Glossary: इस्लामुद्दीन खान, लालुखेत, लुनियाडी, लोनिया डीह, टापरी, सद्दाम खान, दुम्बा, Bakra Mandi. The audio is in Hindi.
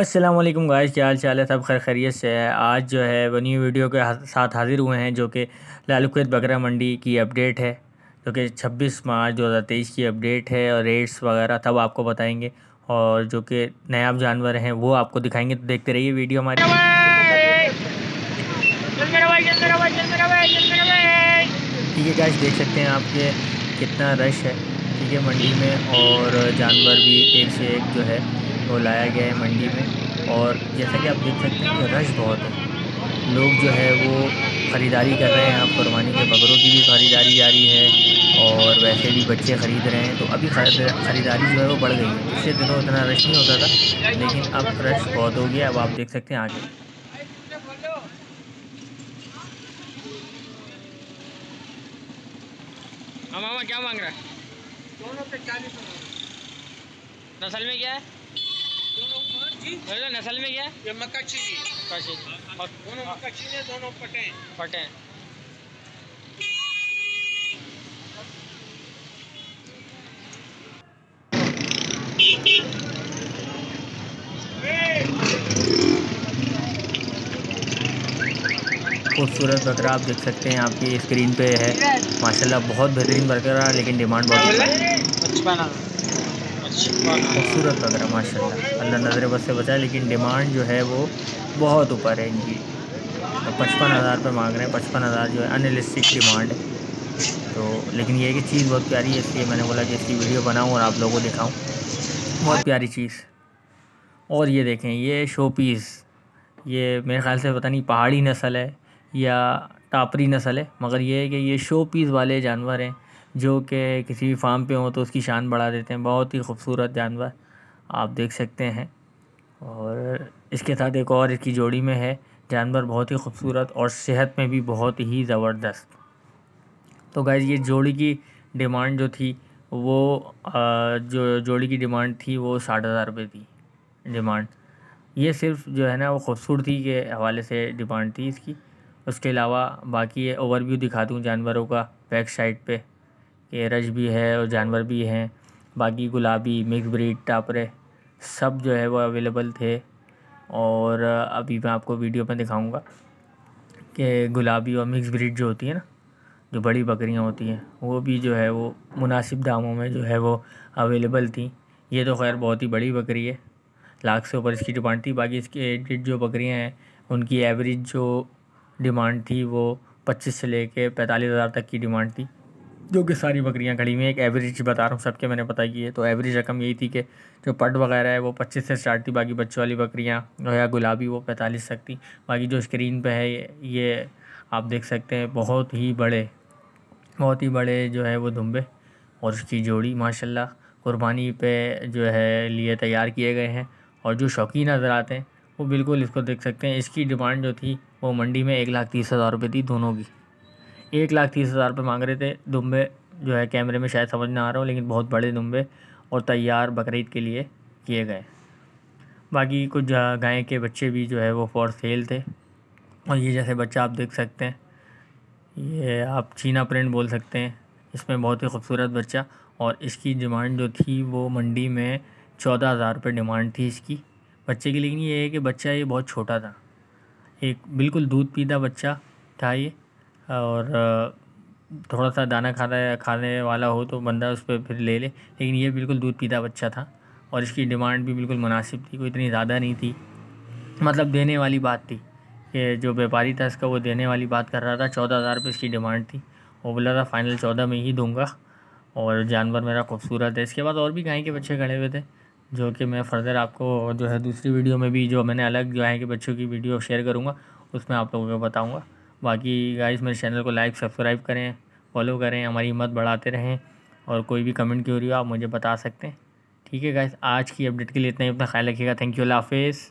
अस्सलाम वालेकुम गाइस, क्या हाल चाल है? सब खैर खैरियत से है। आज जो है न्यू वीडियो के साथ हाज़िर हुए हैं जो कि लालुखेत बकरा मंडी की अपडेट है, जो कि 26 मार्च 2023 की अपडेट है और रेट्स वगैरह सब आपको बताएंगे और जो कि नायाब जानवर हैं वो आपको दिखाएंगे। तो देखते रहिए वीडियो हमारी। ठीक है गाइस, देख सकते हैं आपके कितना रश है, ठीक है, मंडी में। और जानवर भी एक से एक जो है वो लाया गया है मंडी में। और जैसा कि आप देख सकते हैं रश बहुत है, लोग जो है वो ख़रीदारी कर रहे हैं। आप कुर्बानी के बकरों की भी ख़रीदारी जारी है और वैसे भी बच्चे ख़रीद रहे हैं। तो अभी ख़रीदारी जो है वो बढ़ गई है। पिछले दिनों उतना रश नहीं होता था, लेकिन अब रश बहुत हो गया। अब आप देख सकते हैं आगे। मामा क्या मांग रहा है? दोनों पे 40। नस्ल में क्या है? नस्ल में क्या है? ये मक्का चीनी है। और दोनों मक्का चीनी है, दोनों पटे हैं। खूबसूरत बकरा आप देख सकते हैं आपकी स्क्रीन पे है। माशाल्लाह बहुत बेहतरीन बकरा, लेकिन डिमांड बहुत है। खूबसूरत बकरा माशाल्लाह, अल्लाह नजर बस से बचाए, लेकिन डिमांड जो है वो बहुत ऊपर है इनकी। 55,000 पर मांग रहे हैं। 55,000 जो है अनरियलिस्टिक डिमांड है। तो लेकिन ये है कि चीज़ बहुत प्यारी है, इसलिए मैंने बोला कि इसकी वीडियो बनाऊँ और आप लोगों को दिखाऊँ। बहुत प्यारी चीज़। और ये देखें, ये शो पीस, ये मेरे ख़्याल से पता नहीं पहाड़ी नस्ल है या टापरी नस्ल है, मगर ये है कि ये शो पीस वाले जानवर हैं जो कि किसी भी फार्म पे हो तो उसकी शान बढ़ा देते हैं। बहुत ही खूबसूरत जानवर आप देख सकते हैं। और इसके साथ एक और इसकी जोड़ी में है जानवर, बहुत ही खूबसूरत और सेहत में भी बहुत ही ज़बरदस्त। तो गाइस, ये जोड़ी की डिमांड जो थी वो वो 60,000 रुपये थी डिमांड। ये सिर्फ जो है ना वो खूबसूरती के हवाले से डिमांड थी इसकी। उसके अलावा बाकी ओवरव्यू दिखा दूँ जानवरों का बैक साइड पे, ये रश भी है और जानवर भी हैं। बाकी गुलाबी, मिक्स ब्रीड, टापरे सब जो है वो अवेलेबल थे। और अभी मैं आपको वीडियो में दिखाऊंगा कि गुलाबी और मिक्स ब्रीड जो होती है ना, जो बड़ी बकरियां होती हैं, वो भी जो है वो मुनासिब दामों में जो है वो अवेलेबल थी। ये तो खैर बहुत ही बड़ी बकरी है, 1,00,000 से ऊपर इसकी डिमांड थी। बाकी इसके एडिड जो बकरियाँ हैं उनकी एवरेज जो डिमांड थी वो 25 से लेके 45,000 तक की डिमांड थी, जो कि सारी बकरियां खड़ी हुई हैं। एक एवरेज बता रहा हूँ, सबके मैंने पता की है। तो एवरेज रकम यही थी कि जो पट वगैरह है वो 25 से स्टार्ट थी। बाकी बच्चों वाली बकरियां या गुलाबी वो 45 तक थी। बाकी जो स्क्रीन पे है ये आप देख सकते हैं, बहुत ही बड़े जो है वो दुम्बे और उसकी जोड़ी माशाल्लाह कुर्बानी पे जो है लिए तैयार किए गए हैं। और जो शौकीन नज़र आते हैं वो बिल्कुल इसको देख सकते हैं। इसकी डिमांड जो थी वो मंडी में 1,30,000 रुपये थी। दोनों की 1,30,000 रुपये मांग रहे थे। दुम्बे जो है कैमरे में शायद समझ ना आ रहा हो, लेकिन बहुत बड़े दुम्बे और तैयार बकरीद के लिए किए गए। बाकी कुछ गाय के बच्चे भी जो है वो फॉर सेल थे। और ये जैसे बच्चा आप देख सकते हैं, ये आप चीना प्रिंट बोल सकते हैं, इसमें बहुत ही खूबसूरत बच्चा। और इसकी डिमांड जो थी वो मंडी में 14,000 रुपये डिमांड थी इसकी बच्चे की। लेकिन ये है कि बच्चा ये बहुत छोटा था, एक बिल्कुल दूध पीता बच्चा था ये। और थोड़ा सा दाना खाने वाला हो तो बंदा उस पर फिर ले ले, लेकिन ये बिल्कुल दूध पीता बच्चा था। और इसकी डिमांड भी बिल्कुल मुनासिब थी, कोई इतनी ज़्यादा नहीं थी। मतलब देने वाली बात थी कि जो व्यापारी था इसका वो देने वाली बात कर रहा था। 14,000 रुपये इसकी डिमांड थी, वो बोला था फ़ाइनल 14 में ही दूंगा। और जानवर मेरा खूबसूरत है। इसके बाद और भी गाय के बच्चे खड़े हुए थे, जो कि मैं फर्दर आपको जो है दूसरी वीडियो में भी, जो मैंने अलग गाय के बच्चों की वीडियो शेयर करूँगा, उसमें आप लोगों को बताऊँगा। बाकी गाइस, मेरे चैनल को लाइक सब्सक्राइब करें, फॉलो करें, हमारी हिम्मत बढ़ाते रहें। और कोई भी कमेंट क्यों रही हो आप मुझे बता सकते हैं। ठीक है गाइस, आज की अपडेट के लिए इतना ही। अपना ख्याल रखिएगा। थैंक यू, अल्लाह हाफिज़।